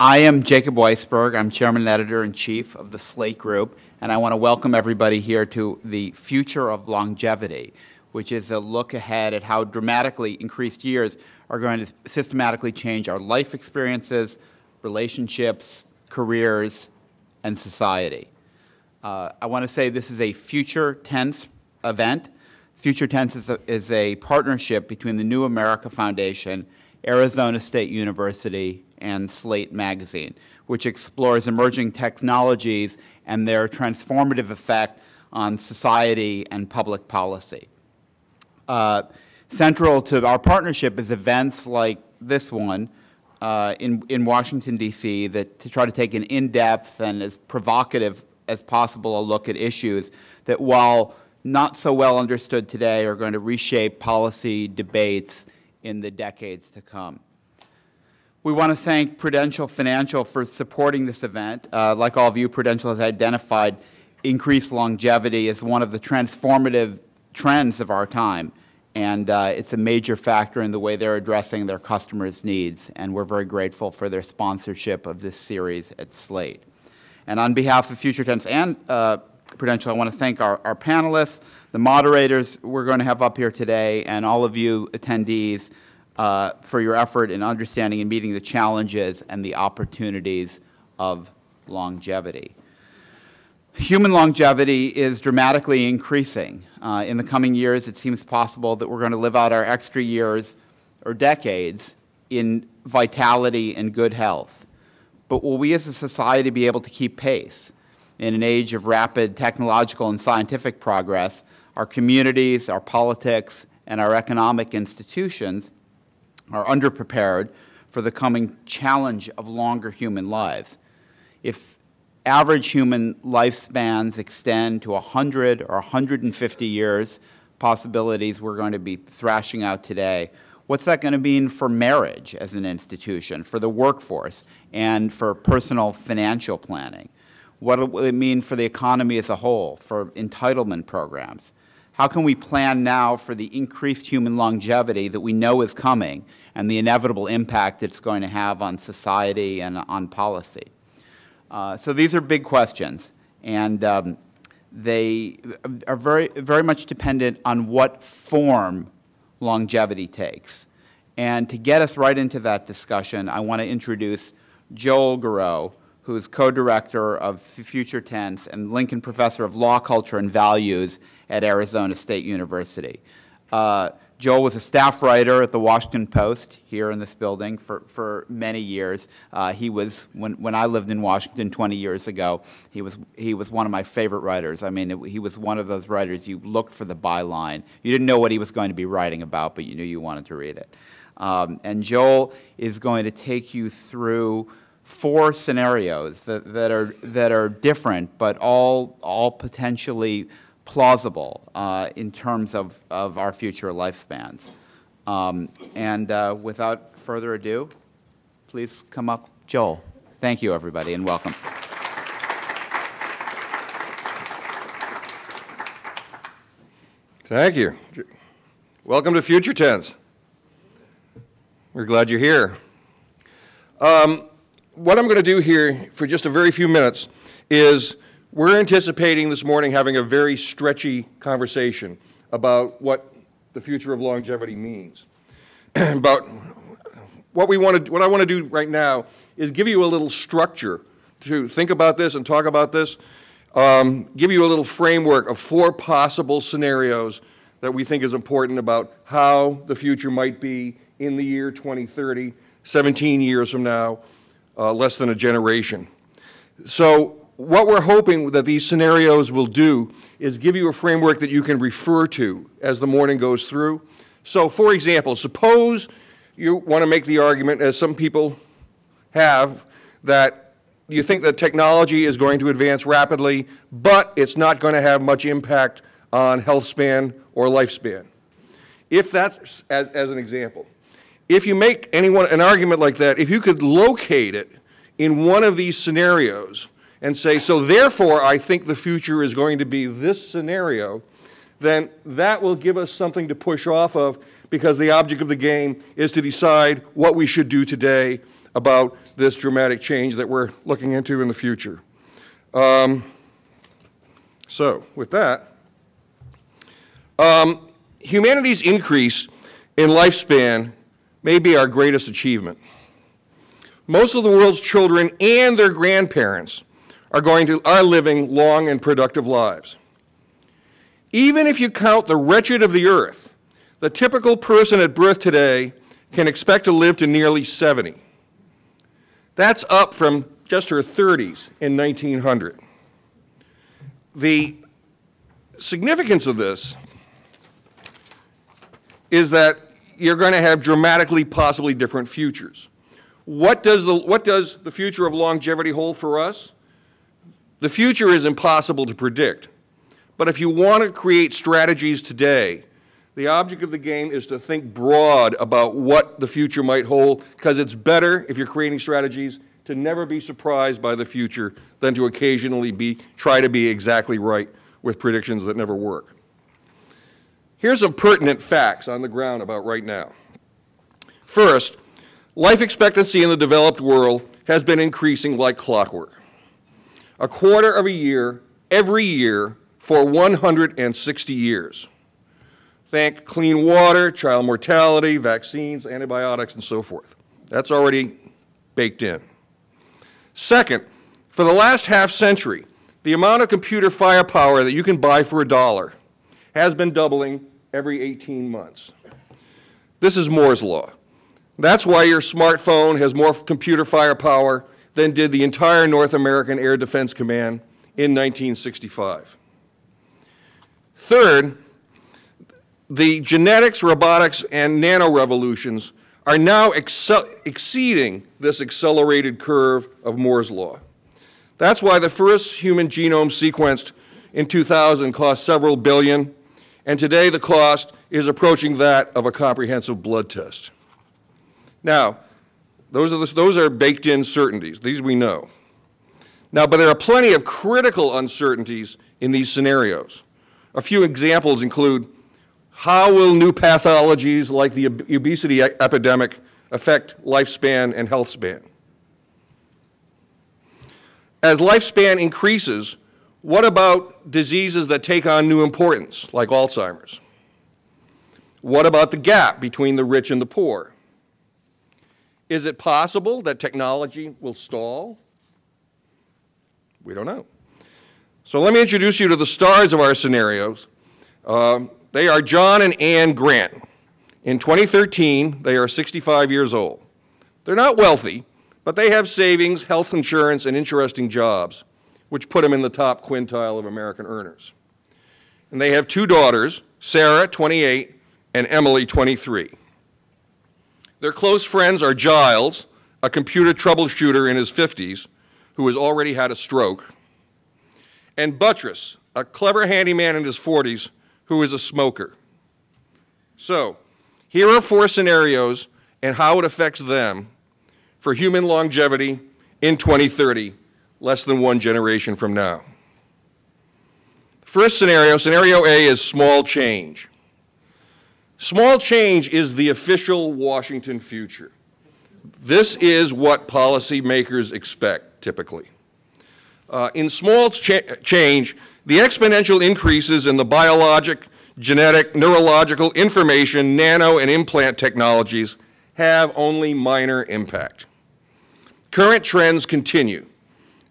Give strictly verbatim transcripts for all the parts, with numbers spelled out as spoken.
I am Jacob Weisberg. I'm chairman and editor-in-chief of the Slate Group, and I want to welcome everybody here to the Future of Longevity, which is a look ahead at how dramatically increased years are going to systematically change our life experiences, relationships, careers, and society. Uh, I want to say this is a Future Tense event. Future Tense is a, is a partnership between the New America Foundation, Arizona State University, and Slate Magazine, which explores emerging technologies and their transformative effect on society and public policy. Uh, central to our partnership is events like this one uh, in, in Washington, D C, that to try to take an in-depth and as provocative as possible a look at issues that, while not so well understood today, are going to reshape policy debates in the decades to come. We want to thank Prudential Financial for supporting this event. Uh, like all of you, Prudential has identified increased longevity as one of the transformative trends of our time, and uh, it's a major factor in the way they're addressing their customers' needs, and we're very grateful for their sponsorship of this series at Slate. And on behalf of Future Tense and uh, Prudential, I want to thank our, our panelists, the moderators we're going to have up here today, and all of you attendees uh, for your effort in understanding and meeting the challenges and the opportunities of longevity. Human longevity is dramatically increasing. Uh, in the coming years, it seems possible that we're going to live out our extra years or decades in vitality and good health. But will we as a society be able to keep pace? In an age of rapid technological and scientific progress, our communities, our politics, and our economic institutions are underprepared for the coming challenge of longer human lives. If average human lifespans extend to one hundred or one hundred fifty years, possibilities we're going to be thrashing out today, what's that going to mean for marriage as an institution, for the workforce, and for personal financial planning? What will it mean for the economy as a whole, for entitlement programs? How can we plan now for the increased human longevity that we know is coming and the inevitable impact it's going to have on society and on policy? Uh, so these are big questions, and um, they are very, very much dependent on what form longevity takes. And to get us right into that discussion, I want to introduce Joel Garreau, who is co-director of Future Tense and Lincoln Professor of Law, Culture, and Values at Arizona State University. Uh, Joel was a staff writer at the Washington Post here in this building for, for many years. Uh, he was, when, when I lived in Washington twenty years ago, he was, he was one of my favorite writers. I mean, it, he was one of those writers you looked for the byline. You didn't know what he was going to be writing about, but you knew you wanted to read it. Um, and Joel is going to take you through four scenarios that, that, are, that are different, but all, all potentially plausible uh, in terms of, of our future lifespans. Um, and uh, without further ado, please come up, Joel. Thank you, everybody, and welcome. Thank you. Welcome to Future Tense. We're glad you're here. Um, what I'm going to do here for just a very few minutes is we're anticipating this morning having a very stretchy conversation about what the future of longevity means. About what we want to, what I want to do right now is give you a little structure to think about this and talk about this, um, give you a little framework of four possible scenarios that we think is important about how the future might be in the year twenty thirty, seventeen years from now, uh, less than a generation. So what we're hoping that these scenarios will do is give you a framework that you can refer to as the morning goes through. So, for example, suppose you want to make the argument, as some people have, that you think that technology is going to advance rapidly, but it's not going to have much impact on health span or lifespan. If that's, as, as an example, if you make anyone an argument like that, if you could locate it in one of these scenarios, and say, so therefore I think the future is going to be this scenario, then that will give us something to push off of, because the object of the game is to decide what we should do today about this dramatic change that we're looking into in the future. Um, so with that, um, humanity's increase in lifespan may be our greatest achievement. Most of the world's children and their grandparents are going to are living long and productive lives. Even if you count the wretched of the earth, the typical person at birth today can expect to live to nearly seventy. That's up from just her thirties in nineteen hundred. The significance of this is that you're going to have dramatically, possibly different futures. What does the, what does the future of longevity hold for us? The future is impossible to predict. But if you want to create strategies today, the object of the game is to think broad about what the future might hold, because it's better, if you're creating strategies, to never be surprised by the future than to occasionally be, try to be exactly right with predictions that never work. Here's some pertinent facts on the ground about right now. First, life expectancy in the developed world has been increasing like clockwork. A quarter of a year, every year, for one hundred sixty years. Thank clean water, child mortality, vaccines, antibiotics, and so forth. That's already baked in. Second, for the last half century, the amount of computer firepower that you can buy for a dollar has been doubling every eighteen months. This is Moore's Law. That's why your smartphone has more computer firepower than did the entire North American Air Defense Command in nineteen sixty-five. Third, the genetics, robotics, and nano revolutions are now exceeding this accelerated curve of Moore's Law. That's why the first human genome sequenced in two thousand cost several billion, and today the cost is approaching that of a comprehensive blood test. Now, those are, the, those are baked-in certainties. These we know. Now, but there are plenty of critical uncertainties in these scenarios. A few examples include: how will new pathologies like the obesity epidemic affect lifespan and health span? As lifespan increases, what about diseases that take on new importance, like Alzheimer's? What about the gap between the rich and the poor? Is it possible that technology will stall? We don't know. So let me introduce you to the stars of our scenarios. Um, They are John and Ann Grant. In twenty thirteen, they are sixty-five years old. They're not wealthy, but they have savings, health insurance, and interesting jobs, which put them in the top quintile of American earners. And they have two daughters, Sarah, twenty-eight, and Emily, twenty-three. Their close friends are Giles, a computer troubleshooter in his fifties, who has already had a stroke, and Buttress, a clever handyman in his forties, who is a smoker. So here are four scenarios and how it affects them for human longevity in twenty thirty, less than one generation from now. First scenario, scenario A, is small change. Small change is the official Washington future. This is what policymakers expect, typically. Uh, in small cha change, the exponential increases in the biologic, genetic, neurological, information, nano, and implant technologies have only minor impact. Current trends continue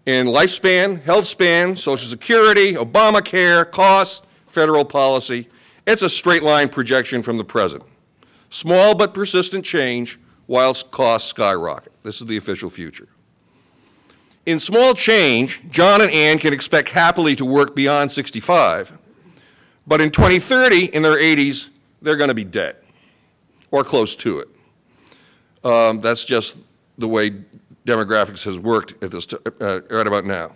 in lifespan, health span, Social Security, Obamacare, costs, federal policy. It's a straight line projection from the present. Small but persistent change, whilst costs skyrocket. This is the official future. In small change, John and Ann can expect happily to work beyond sixty-five, but in twenty thirty, in their eighties, they're going to be dead, or close to it. Um, that's just the way demographics has worked at this t uh, right about now.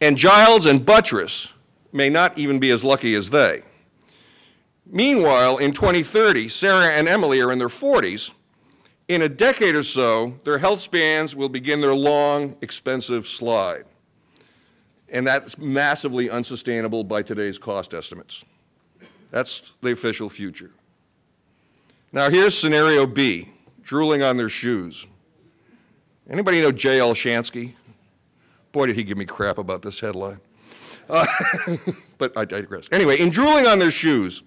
And Giles and Buttress may not even be as lucky as they. Meanwhile, in twenty thirty, Sarah and Emily are in their forties. In a decade or so, their health spans will begin their long, expensive slide. And that's massively unsustainable by today's cost estimates. That's the official future. Now here's scenario B, drooling on their shoes. Anybody know Jay Olshansky? Boy, did he give me crap about this headline. Uh, but I digress. Anyway, in drooling on their shoes,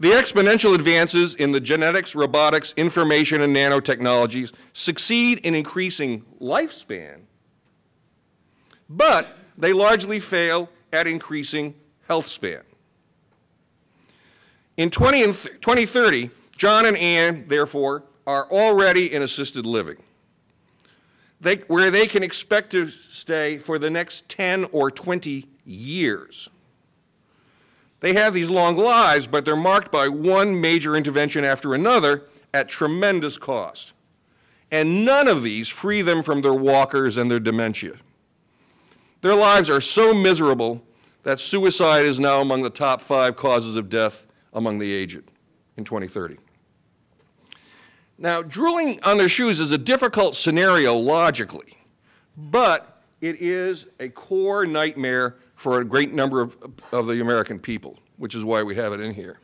the exponential advances in the genetics, robotics, information, and nanotechnologies succeed in increasing lifespan, but they largely fail at increasing health span. In twenty thirty, John and Ann, therefore, are already in assisted living, they, where they can expect to stay for the next ten or twenty years. They have these long lives, but they're marked by one major intervention after another at tremendous cost. And none of these free them from their walkers and their dementia. Their lives are so miserable that suicide is now among the top five causes of death among the aged in twenty thirty. Now, drooling on their shoes is a difficult scenario logically, but it is a core nightmare for a great number of, of the American people, which is why we have it in here.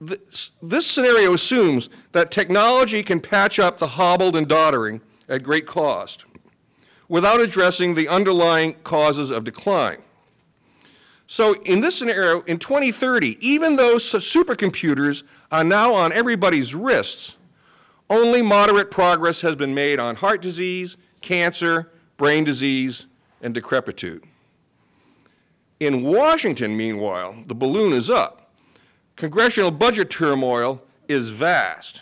This, this scenario assumes that technology can patch up the hobbled and doddering at great cost without addressing the underlying causes of decline. So in this scenario, in twenty thirty, even though supercomputers are now on everybody's wrists, only moderate progress has been made on heart disease, cancer, brain disease, and decrepitude. In Washington, meanwhile, the balloon is up. Congressional budget turmoil is vast.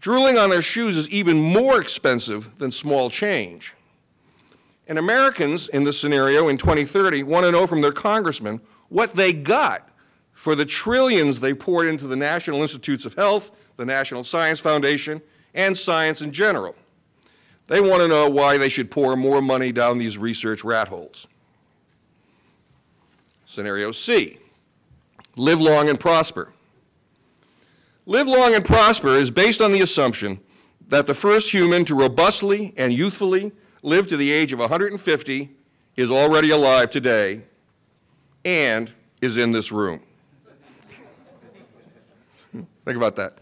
Drooling on their shoes is even more expensive than small change. And Americans in this scenario in twenty thirty want to know from their congressmen what they got for the trillions they poured into the National Institutes of Health, the National Science Foundation, and science in general. They want to know why they should pour more money down these research rat holes. Scenario C, live long and prosper. Live long and prosper is based on the assumption that the first human to robustly and youthfully live to the age of one hundred fifty is already alive today and is in this room. Think about that.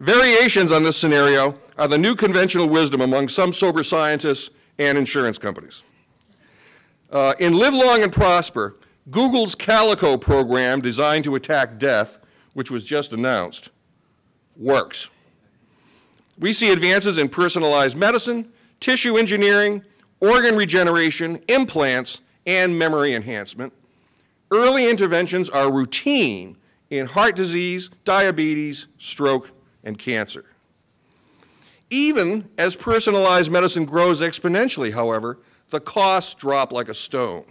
Variations on this scenario are the new conventional wisdom among some sober scientists and insurance companies. Uh, in Live Long and Prosper, Google's Calico program designed to attack death, which was just announced, works. We see advances in personalized medicine, tissue engineering, organ regeneration, implants, and memory enhancement. Early interventions are routine in heart disease, diabetes, stroke, and cancer. Even as personalized medicine grows exponentially, however, the costs drop like a stone.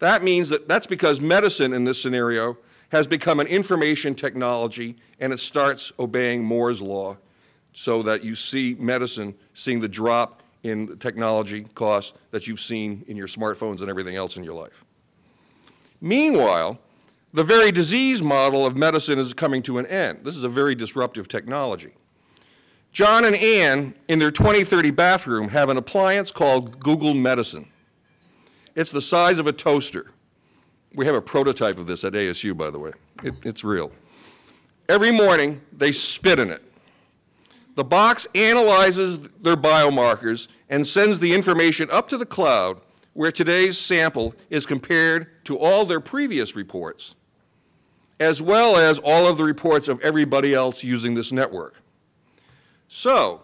That means that that's because medicine in this scenario has become an information technology and it starts obeying Moore's law so that you see medicine seeing the drop in the technology costs that you've seen in your smartphones and everything else in your life. Meanwhile, the very disease model of medicine is coming to an end. This is a very disruptive technology. John and Ann, in their twenty thirty bathroom, have an appliance called Google Medicine. It's the size of a toaster. We have a prototype of this at A S U, by the way. It, it's real. Every morning, they spit in it. The box analyzes their biomarkers and sends the information up to the cloud, where today's sample is compared to all their previous reports, as well as all of the reports of everybody else using this network. So,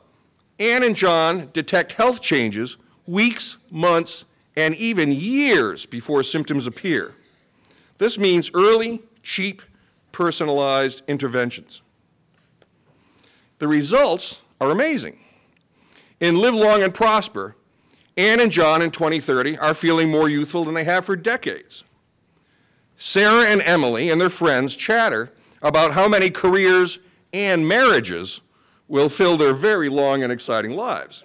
Ann and John detect health changes weeks, months, and even years before symptoms appear. This means early, cheap, personalized interventions. The results are amazing. In Live Long and Prosper, Ann and John in twenty thirty are feeling more youthful than they have for decades. Sarah and Emily and their friends chatter about how many careers and marriages will fill their very long and exciting lives.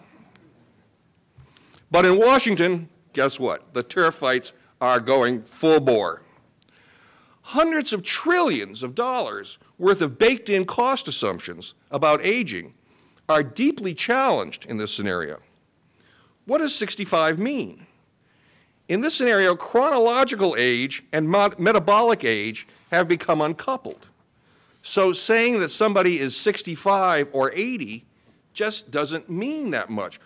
But in Washington, guess what? The turf fights are going full bore. Hundreds of trillions of dollars worth of baked-in cost assumptions about aging are deeply challenged in this scenario. What does sixty-five mean? In this scenario, chronological age and metabolic age have become uncoupled. So saying that somebody is sixty-five or eighty just doesn't mean that much.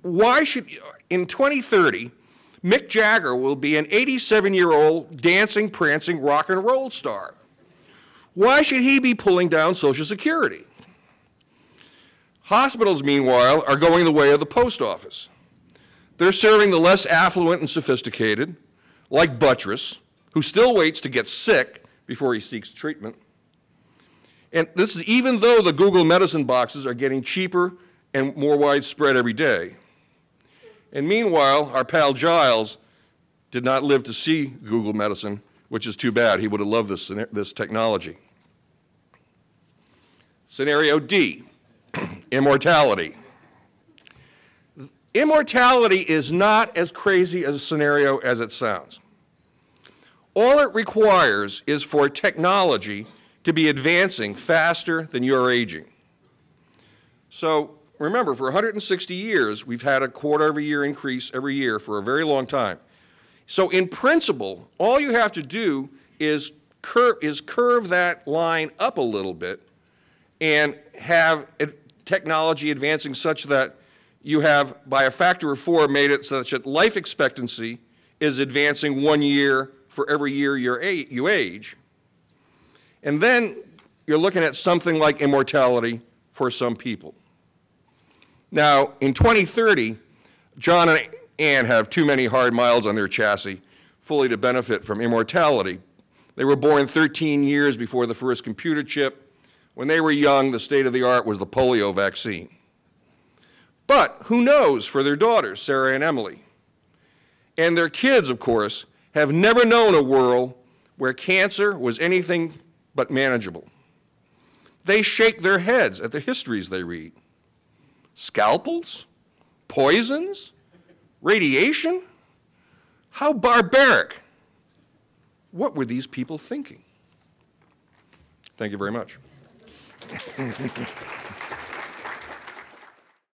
Why should, in twenty thirty, Mick Jagger will be an eighty-seven-year-old dancing, prancing rock and roll star. Why should he be pulling down Social Security? Hospitals, meanwhile, are going the way of the post office. They're serving the less affluent and sophisticated, like Buttress, who still waits to get sick before he seeks treatment. And this is even though the Google Medicine boxes are getting cheaper and more widespread every day. And meanwhile, our pal Giles did not live to see Google Medicine, which is too bad. He would have loved this, this technology. Scenario D, immortality. Immortality is not as crazy a scenario as it sounds. All it requires is for technology to be advancing faster than you're aging. So remember, for one hundred sixty years, we've had a quarter of a year increase every year for a very long time. So in principle, all you have to do is curve, is curve that line up a little bit and have technology advancing such that you have, by a factor of four, made it such that life expectancy is advancing one year for every year you're a, you age. And then you're looking at something like immortality for some people. Now, in twenty thirty, John and Anne have too many hard miles on their chassis fully to benefit from immortality. They were born thirteen years before the first computer chip. When they were young, the state of the art was the polio vaccine. But who knows for their daughters, Sarah and Emily? And their kids, of course, have never known a world where cancer was anything but manageable. They shake their heads at the histories they read. Scalpels? Poisons? Radiation? How barbaric. What were these people thinking? Thank you very much.